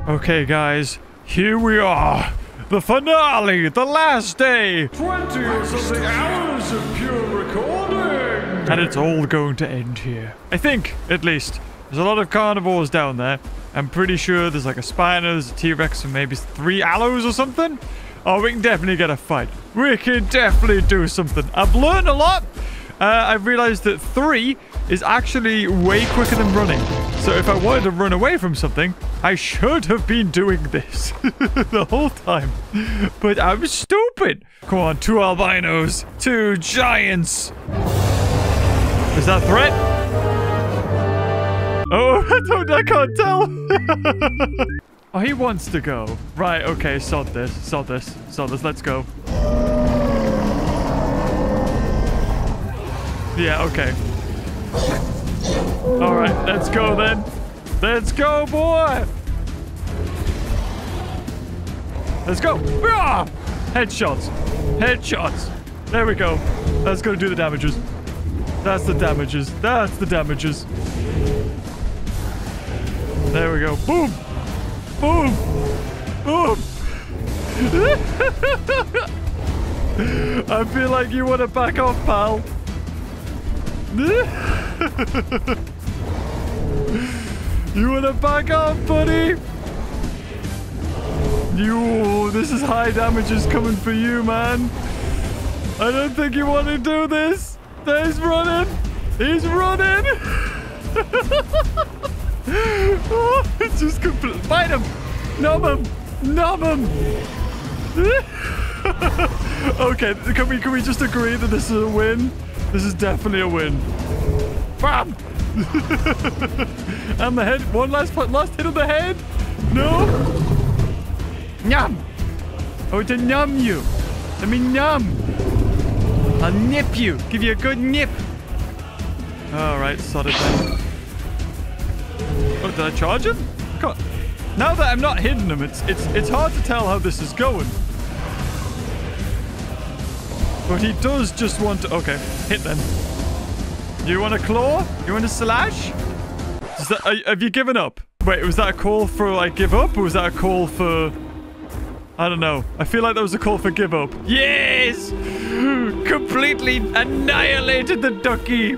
Okay, guys. Here we are The finale, the last day. twenty or something hours of pure recording. And it's all going to end here. I think, at least. There's a lot of carnivores down there. I'm pretty sure there's like a spino, there's a T-Rex, and maybe three aloes or something. Oh, we can definitely get a fight. We can definitely do something. I've learned a lot. Uh, I've realized that three is actually way quicker than running. So if I wanted to run away from something, I should have been doing this the whole time. But I'm stupid. Come on, two albinos, two giants. Is that a threat? Oh, I, don't, I can't tell. Oh, he wants to go. Right, okay, sod this, sod this, sod this, let's go. Yeah, okay. All right, let's go then. Let's go, boy. Let's go. Ah! Headshots, headshots. There we go. That's gonna do the damages. That's the damages, that's the damages. There we go. Boom! Boom! Boom! I feel like you want to back off, pal. You want to back off, buddy? You, this is high damages coming for you, man. I don't think you want to do this. He's running. He's running. Oh, it's just complete. Bite him! Numb him! Numb him! Okay, can we can we just agree that this is a win? This is definitely a win. Bam! And the head. One last last hit on the head. No. Nyam! Oh, to numb you. Let me numb. I'll nip you. Give you a good nip. All right, sod it then. Oh, did I charge him? God. Now that I'm not hitting him, it's it's it's hard to tell how this is going. But he does just want to. Okay, hit them. You want a claw? You want a slash? Is that, are, have you given up? Wait, was that a call for like give up, or was that a call for? I don't know. I feel like that was a call for give up. Yes! Completely annihilated the ducky.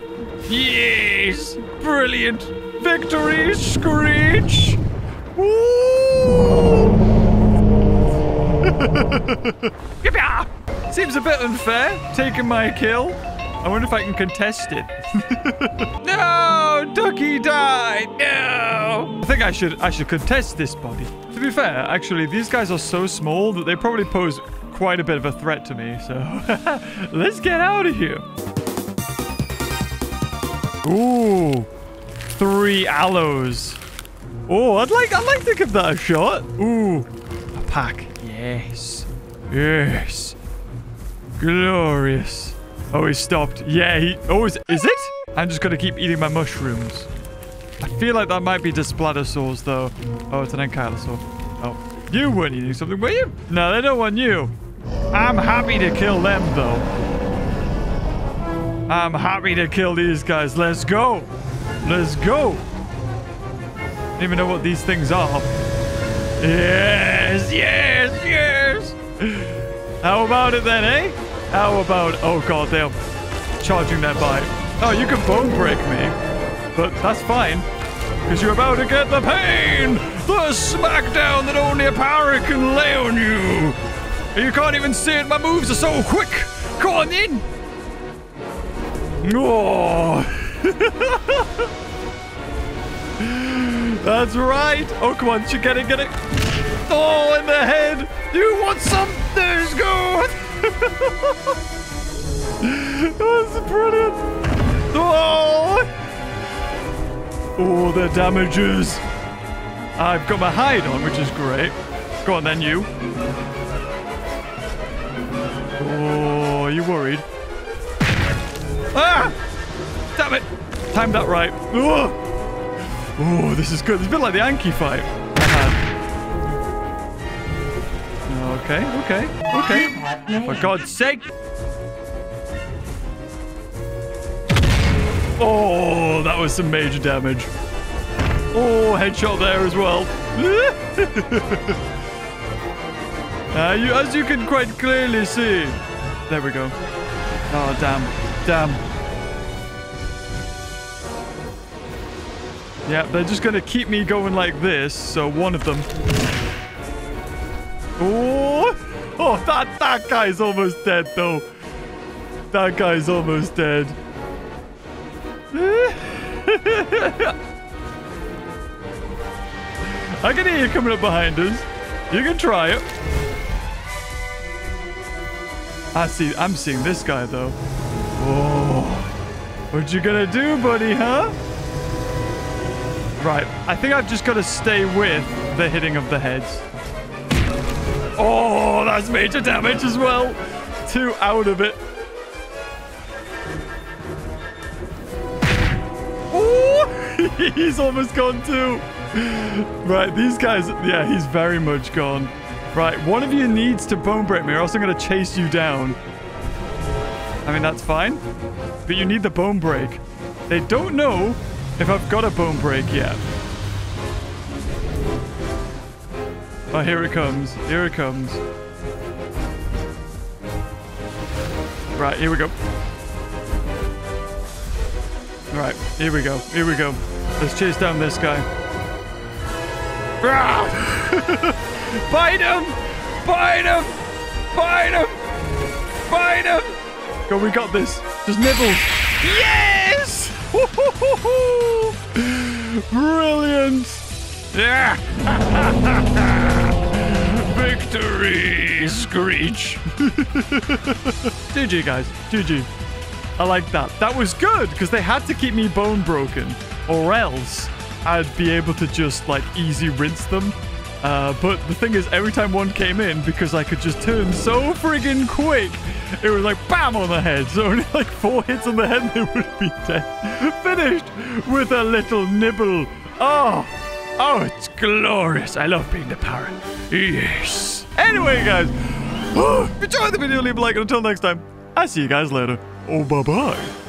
Yes! Brilliant. Victory screech! Woo! Seems a bit unfair, taking my kill. I wonder if I can contest it. No, ducky died. No. I think I should. I should contest this body. To be fair, actually, these guys are so small that they probably pose quite a bit of a threat to me. So let's get out of here. Ooh. Three aloes. Oh, I'd like I'd like to give that a shot. Ooh, a pack. Yes. Yes. Glorious. Oh, he stopped. Yeah, he... Oh, is, is it? I'm just going to keep eating my mushrooms. I feel like that might be Displatosaurs, though. Oh, it's an Ankylosaur. Oh, you weren't eating something, were you? No, they don't want you. I'm happy to kill them, though. I'm happy to kill these guys. Let's go. Let's go. I don't even know what these things are. Yes, yes, yes. How about it then, eh? How about... Oh, God, they're charging that by. Oh, you can bone break me. But that's fine. Because you're about to get the pain. The smackdown that only a power can lay on you. You can't even see it. My moves are so quick. Come on in. Oh. That's right. Oh, come on. You get it, get it. Oh, in the head. You want some? There's good. That's brilliant. Oh. Oh, the damages. I've got my hide on, which is great. Go on then, you. Oh, are you worried? Ah! Damn it! Timed that right. Oh, oh, this is good. It's a bit like the Anky fight I had. Okay, okay, okay. For God's sake! Oh, that was some major damage. Oh, headshot there as well. Uh, you, as you can quite clearly see. There we go. Oh, damn. Damn. Yeah, they're just going to keep me going like this. So one of them. Oh, oh that, that guy's almost dead, though. That guy's almost dead. I can hear you coming up behind us. You can try it. I see. I'm seeing this guy though. Oh, what you gonna do, buddy? Huh? Right. I think I've just got to stay with the hitting of the heads. Oh, that's major damage as well. Two out of it. He's almost gone too. Right, these guys, yeah, he's very much gone. Right, one of you needs to bone break me or else I'm going to chase you down. I mean, that's fine. But you need the bone break. They don't know if I've got a bone break yet. Oh, here it comes. Here it comes. Right, here we go. Right, here we go. Here we go. Let's chase down this guy. Bite him! Bite him! Bite him! Bite him! Go, we got this. Just nibbles. Yes! Brilliant! Yeah! Victory! Screech! G G, guys. G G. I like that. That was good, because they had to keep me bone broken, or else I'd be able to just, like, easy rinse them. Uh, but the thing is, every time one came in, because I could just turn so friggin' quick, it was like, bam, on the head. So only, like, four hits on the head, and they would be dead. Finished with a little nibble. Oh, oh, it's glorious. I love being the parrot. Yes. Anyway, guys, if you enjoyed the video, leave a like, and until next time, I'll see you guys later. Oh, bye-bye.